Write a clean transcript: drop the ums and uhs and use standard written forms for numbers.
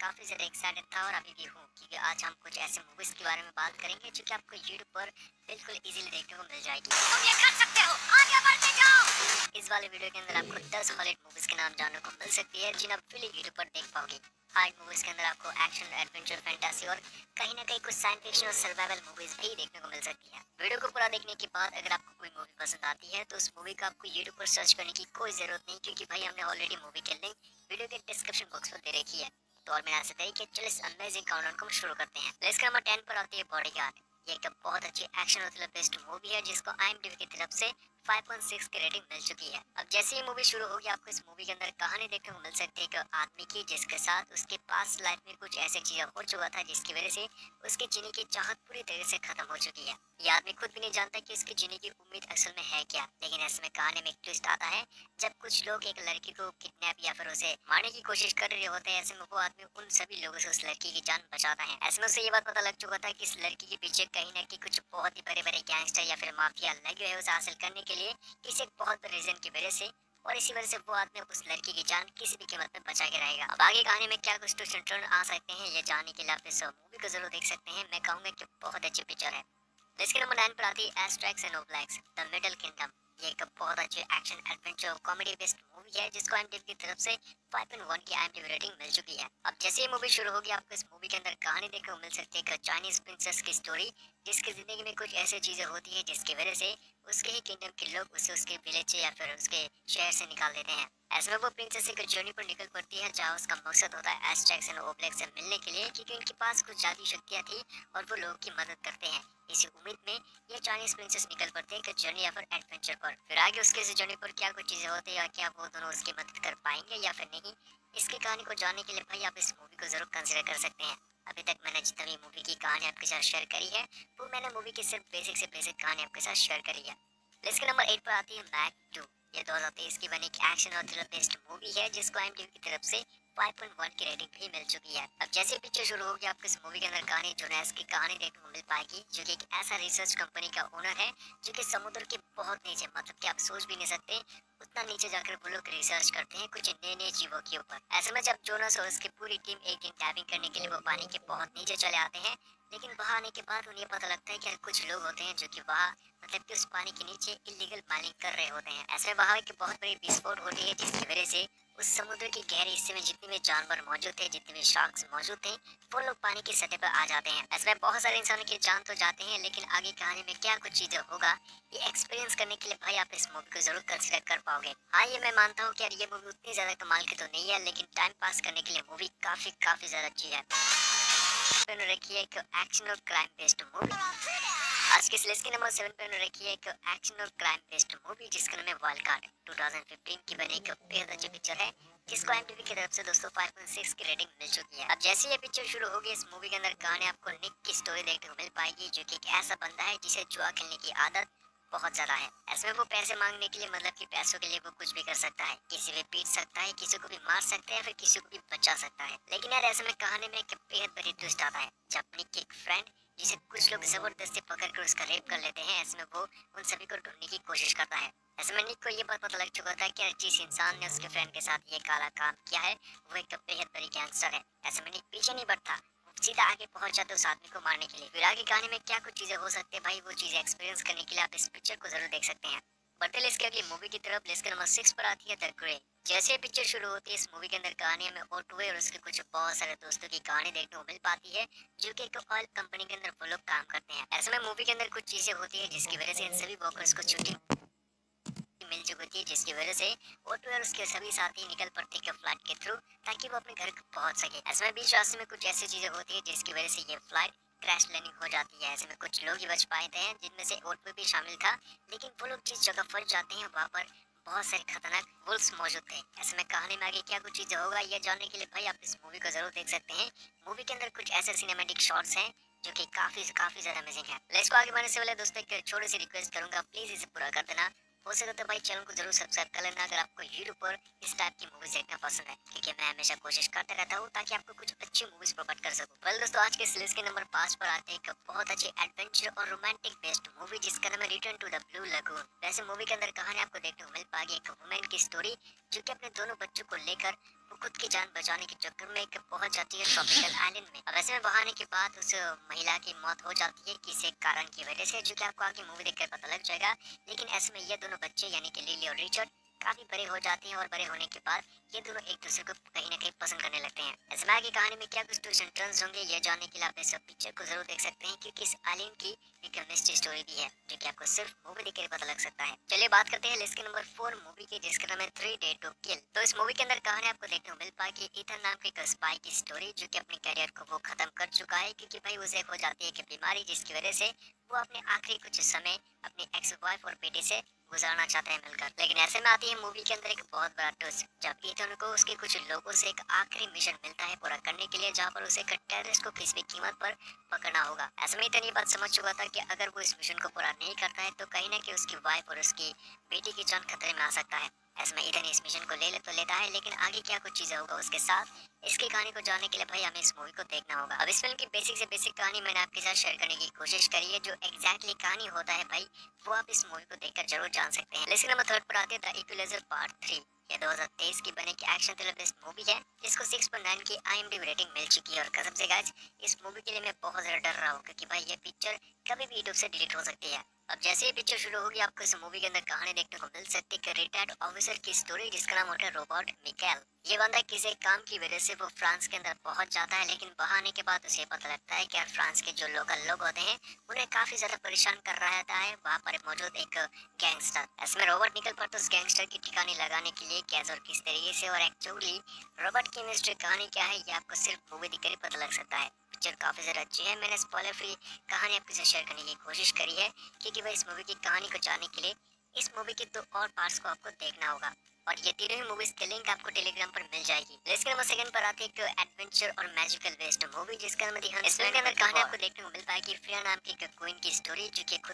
काफ़ी ज़्यादा एक्साइटेड था और अभी भी हूँ, क्योंकि आज हम कुछ ऐसे मूवीज़ के बारे में बात करेंगे जो कि आपको यूट्यूब पर बिल्कुल इजीली देखने को मिल जाएगी। तुम ये कर सकते हो, आगे बढ़ते जाओ। इस वाले वीडियो के अंदर आपको 10 हॉलीवुड मूवीज़ के नाम जानने को मिल सकती है जिन्हें आप फिल्म यूट्यूब पर देख पाओगे। हॉलीवुड मूवीज़ के अंदर आपको एक्शन, एडवेंचर, फैंटासी और कहीं ना कहीं कुछ साइंस फिक्शन और सर्वाइवल मूवीज़ भी देखने को मिल सकती है। वीडियो को पूरा देखने के बाद अगर आपको कोई मूवी पसंद आती है तो उस मूवी का आपको यूट्यूब पर सर्च करने की कोई ज़रूरत नहीं, क्योंकि भाई हमने ऑलरेडी मूवी के लिंक वीडियो के डिस्क्रिप्शन बॉक्स में दे रखी है। तो और मैंने ऐसे तरीके चलिए इस अमेजिंग काउंटडाउन को शुरू करते हैं। लेट्स नंबर 10 पर आती है बॉडीगार्ड। ये एक बहुत अच्छी एक्शन और थ्रिलर बेस्ड मूवी है जिसको आईएमडीबी की तरफ से 5.6 की रेटिंग मिल चुकी है। अब जैसे ही मूवी शुरू होगी आपको इस मूवी के अंदर कहानी देखने को मिल सकती है एक आदमी की जिसके साथ उसके पास्ट लाइफ में कुछ ऐसी चीज़ें हो चुका था जिसकी वजह से उसके जीने की चाहत पूरी तरह से खत्म हो चुकी है। ये आदमी खुद भी नहीं जानता कि उसके जीने की उम्मीद असल में है क्या, लेकिन ऐसे में कहानी में एक ट्विस्ट आता है जब कुछ लोग एक लड़की को किडनैप या फिर उसे मारने की कोशिश कर रहे होते हैं। ऐसे में वो आदमी उन सभी लोगों से उस लड़की की जान बचाता है। ऐसे में उसे ये बात पता लग चुका था कि इस लड़की के पीछे कहीं ना कहीं कुछ बहुत ही बड़े बड़े गैंगस्टर या फिर माफिया लगे हुए उसे हासिल करने के लिए किसी एक बहुत बड़े रीजन की वजह से, और इसी वजह से वो आदमी उस लड़की की जान किसी भी कीमत में बचा के रहेगा। अब आगे कहानी में क्या कुछ ट्विस्ट एंड टर्न आ सकते हैं ये जानने के लिए आप इस मूवी को जरूर देख सकते हैं। मैं कहूँगा कि बहुत अच्छी पिक्चर है। इसके नंबर 9 पर आती है Asterix and Obelix the middle kingdom. ये एक बहुत अच्छी एक्शन, एडवेंचर और कॉमेडी बेस्ड मूवी है जिसको IMDb की तरफ से 5.1 की IMDb रेटिंग मिल चुकी है। अब जैसे ही मूवी शुरू होगी आपको इस मूवी के अंदर कहानी देखने को मिल सकती है एक चाइनीज प्रिंसेस की स्टोरी जिसकी जिंदगी में कुछ ऐसी चीज़ें होती है जिसकी वजह से उसके ही किंगडम के लोग उसे उसके विलेज या फिर उसके शहर से निकाल देते हैं। ऐसे में वो प्रिंसेस एक जर्नी पर निकल पड़ती है जहाँ उसका मकसद होता है एस्ट्रिक्स एंड ओब्लैक्स से मिलने के लिए, क्योंकि उनके पास कुछ जादुई शक्तियाँ थी और वो लोगों की मदद करते हैं। इसी उम्मीद में ये चाइनीज प्रिंसेस निकल पड़ते हैं एक जर्नी या फिर एडवेंचर पर। फिर आगे उसके इस जर्नी पर क्या कुछ चीज़ें होती है या क्या वो दोनों उसकी मदद कर पाएंगे या फिर नहीं, इसकी कहानी को जानने के लिए भाई आप इस मूवी को जरूर कंसिडर कर सकते हैं। अभी तक मैंने जितनी भी मूवी की कहानी आपके साथ शेयर करी है वो मैंने मूवी की सिर्फ बेसिक से बेसिक कहानी आपके साथ शेयर करी है। इसके नंबर 8 पर आती है बैक टू। ये 2023 की बनी एक एक्शन और थ्रिलर बेस्ड मूवी है जिसको IMDb की तरफ से 5.1 की रेटिंग भी मिल चुकी है। अब जैसे पिक्चर शुरू होगी आपको इस मूवी के अंदर कहानी जोनास की कहानी देखने को मिल पाएगी जो कि एक ऐसा रिसर्च कंपनी का ओनर है जो कि समुद्र के बहुत नीचे, मतलब कि आप सोच भी नहीं सकते उतना नीचे जाकर वो लोग रिसर्च करते हैं कुछ नए नए जीवों के ऊपर। ऐसे में जब जोनास और उसकी पूरी टीम एक दिन डाइविंग करने के लिए वो पानी के बहुत नीचे चले आते हैं, लेकिन वहाँ आने के बाद उन्हें पता लगता है कि कुछ लोग होते हैं जो कि वहाँ मतलब कि उस पानी के नीचे इलीगल माइनिंग कर रहे होते हैं। ऐसे में वहाँ एक बहुत बड़ी विस्फोट होती है जिसकी वजह से उस समुद्र के गहरे हिस्से में जितने भी जानवर मौजूद थे, जितने भी शार्क्स मौजूद थे, वो लोग पानी की सतह पर आ जाते हैं। ऐसे में बहुत सारे इंसानों की जान तो जाते हैं, लेकिन आगे कहानी में क्या कुछ चीज़ें होगा ये एक्सपीरियंस करने के लिए भाई आप इस मूवी को जरूर कंसिडर कर पाओगे। हाँ, ये मैं मानता हूँ कि यार ये मूवी उतनी ज़्यादा कमाल की तो नहीं है, लेकिन टाइम पास करने के लिए मूवी काफ़ी ज़्यादा अच्छी है। पे रखी है एक एक्शन और क्राइम बेस्ड मूवी। आज के लिस्ट के नंबर 7 पे रखी है एक एक्शन और क्राइम बेस्ड मूवी जिसका नाम है वाइल्ड कार्ड। 2015 की बनी एक बेहद अच्छी पिक्चर है जिसको IMDb की तरफ से दोस्तों 5.6 की रेटिंग मिल चुकी है। अब जैसे ये पिक्चर शुरू होगी इस मूवी के अंदर कहानी आपको निक की स्टोरी देखने को मिल पाएगी जो कि एक ऐसा बंदा है जिसे जुआ खेलने की आदत बहुत ज़्यादा है। ऐसे में वो पैसे मांगने के लिए मतलब कि पैसों के लिए वो कुछ भी कर सकता है, किसी को पीट सकता है, किसी को भी मार सकता है, फिर किसी को भी बचा सकता है। लेकिन यार ऐसे में कहानी में एक बेहद बड़ी ट्विस्ट आता है जब निक की एक फ्रेंड जिसे कुछ लोग जबरदस्ती पकड़ कर उसका रेप कर लेते हैं, ऐसे में वो उन सभी को ढूंढने की कोशिश करता है। ऐसे में निक को ये बात पता लग चुका था कि जिस इंसान ने उसके फ्रेंड के साथ ये काला काम किया है वो एक बेहद बड़ी गैंगस्टर है। ऐसे में निक पीछे नहीं बढ़ता, सीधा आगे पहुंच जाते उस आदमी को मारने के लिए। फिर आगे कहानी में क्या कुछ चीज़ें हो सकती है भाई वो चीज़ें एक्सपीरियंस करने के लिए आप इस पिक्चर को जरूर देख सकते हैं। बढ़ते लिस्ट के अगली मूवी की तरफ, लिस्ट के नंबर 6 पर आती है द ग्रे। जैसे पिक्चर शुरू होती है इस मूवी के अंदर कहानी हमें ओटवे और उसके कुछ बहुत सारे दोस्तों की कहानी देखने को मिल पाती है जो कि एक ऑयल कंपनी के अंदर वो लोग काम करते हैं। ऐसे में मूवी के अंदर कुछ चीज़ें होती है जिसकी वजह से इन सभी वर्कर्स को छुट्टी मिल चुकी है जिसकी वजह से ओटो और उसके सभी साथी निकल पड़ते हैं फ्लाइट के थ्रू ताकि वो अपने घर पहुंच सके। ऐसे में बीच रास्ते में कुछ ऐसी चीजें होती है जिसकी वजह से ये फ्लाइट क्रैश लैंडिंग हो जाती है। ऐसे में कुछ लोग ही बच पाए थे जिनमें से ओटो भी शामिल था, लेकिन वो लोग जिस जगह फंस जाते हैं वहाँ पर बहुत सारे खतरनाक वुल्फ्स मौजूद थे। ऐसे में कहानी में आगे क्या कुछ चीज़ें होगा यह जानने के लिए भाई आप इस मूवी को जरूर देख सकते हैं। मूवी के अंदर कुछ ऐसे सिनेमैटिक शॉट्स हैं जो कि काफ़ी ज़्यादा अमेजिंग है। लेट्स को आगे बढ़ने से पहले दोस्तों एक छोटी सी रिक्वेस्ट करूँगा, प्लीज़ इसे पूरा कर देना। हो सके तो भाई चैनल को जरूर सब्सक्राइब कर लेना अगर आपको यूट्यूब पर इस टाइप की मूवीज देखना पसंद है, क्योंकि मैं हमेशा कोशिश करता रहता हूँ ताकि आपको कुछ अच्छी मूवीज प्रोवाइड कर सकूँ। वेल दोस्तों, आज के सीरीज के नंबर 5 पर आते हैं एक बहुत अच्छी एडवेंचर और रोमांटिक बेस्ड मूवी जिसका नाम है return to the blue lagoon. वैसे मूवी के अंदर कहानी आपको देखने को मिल पाएगी एक वुमेन की स्टोरी जो कि अपने दोनों बच्चों को लेकर वो खुद की जान बचाने के चक्कर में पहुंच जाती है ट्रॉपिकल आइलैंड में। अब ऐसे में बहाने के बाद उस महिला की मौत हो जाती है किसी कारण की वजह से, जो कि आपको आगे मूवी देखकर पता लग जाएगा। लेकिन ऐसे में ये दोनों बच्चे यानी कि लिली और रिचर्ड काफी बड़े हो जाते हैं और बड़े होने के बाद ये दोनों एक दूसरे को कहीं ना कहीं पसंद करने लगते हैं। ऐसे में आगे कहानी में क्या कुछ ट्विस्ट एंड टर्न्स होंगे ये जानने के लिए आप इस पिक्चर को जरूर देख सकते हैं, क्योंकि इस आलियन की एक मिस्ट्री स्टोरी भी है जो कि आपको सिर्फ मूवी देखकर पता लग सकता है। चलिए बात करते हैं लिस्ट के नंबर 4 मूवी की, जिसका नाम है 3 Days to Kill। तो इस मूवी के अंदर कहानी आपको देखने को मिल पाएगी इथन नाम के एक स्पाई की स्टोरी, जो की अपने करियर को वो खत्म कर चुका है क्योंकि भाई उसे हो जाती है एक बीमारी, जिसकी वजह से वो अपने आखिरी कुछ समय अपनी एक्स वाइफ और बेटे से गुजारना चाहते हैं मिलकर। लेकिन ऐसे में आती है मूवी के अंदर एक बहुत बड़ा ट्विस्ट, जब इथन को उसके कुछ लोगों से एक आखिरी मिशन मिलता है पूरा करने के लिए, जहां पर उसे एक टेररिस्ट को किसी भी कीमत पर पकड़ना होगा। ऐसे में इथन ये बात समझ चुका था कि अगर वो इस मिशन को पूरा नहीं करता है तो कहीं ना कहीं उसकी वाइफ और उसकी बेटी की जान खतरे में आ सकता है। ऐसे में इथन इस मिशन को लेता है, लेकिन आगे क्या कुछ चीजें होगा उसके साथ, इसकी कहानी को जानने के लिए भाई हमें इस मूवी को देखना होगा। अब इस फिल्म की बेसिक से बेसिक कहानी मैंने आपके साथ शेयर करने की कोशिश करी है, जो एग्जैक्टली कहानी होता है भाई वो आप इस मूवी को देखकर जरूर जान सकते हैं। लेसन नंबर 3 पर आते हैं इक्विलाइजर पार्ट 3। ये 2023 की बने की एक्शन थ्रिलर बेस्ड मूवी है, जिसको 6.9 की IMDb रेटिंग मिल चुकी है। और कसम से गाइस इस मूवी के लिए मैं बहुत ज्यादा डर रहा हूँ, क्योंकि भाई ये पिक्चर कभी भी यूट्यूब से डिलीट हो सकती है। अब जैसे ही पिक्चर शुरू होगी आपको इस मूवी के अंदर कहानी देखने को मिल सकती है रिटायर्ड ऑफिसर की स्टोरी, जिसका नाम होता है रॉबर्ट मिकेल। ये बंदा किसी काम की वजह से वो फ्रांस के अंदर पहुंच जाता है, लेकिन वहाँ आने के बाद उसे पता लगता है कि यार फ्रांस के जो लोकल लोग होते हैं उन्हें काफी ज्यादा परेशान कर रहा है वहाँ पर मौजूद एक गैंगस्टर। इसमें रॉबर्ट निकल पर तो उस गैंगस्टर की ठिकाने लगाने के लिए कैसे और किस तरीके से और एक्चुअली रॉबर्ट की मिस्ट्री कहानी क्या है ये आपको सिर्फ मूवी देखकर ही पता लग सकता है। पिक्चर काफी ज्यादा अच्छी है, मैंने स्पॉइलर फ्री कहानी आपके साथ शेयर करने की कोशिश करी है, क्योंकि वह इस मूवी की कहानी को जानने के लिए इस मूवी के 2 और पार्ट्स को आपको देखना होगा। और ये तीनों ही मूवीज की लिंक आपको टेलीग्राम पर मिल जाएगी। इसके नंबर 2 पर आती है एक एडवेंचर और मैजिकल बेस्ड मूवी, जिसका नाम है। इसमें कहानी आपको देखने को मिल पाएगी फ्रिया नाम की एक क्वीन की स्टोरी, जो कि खुद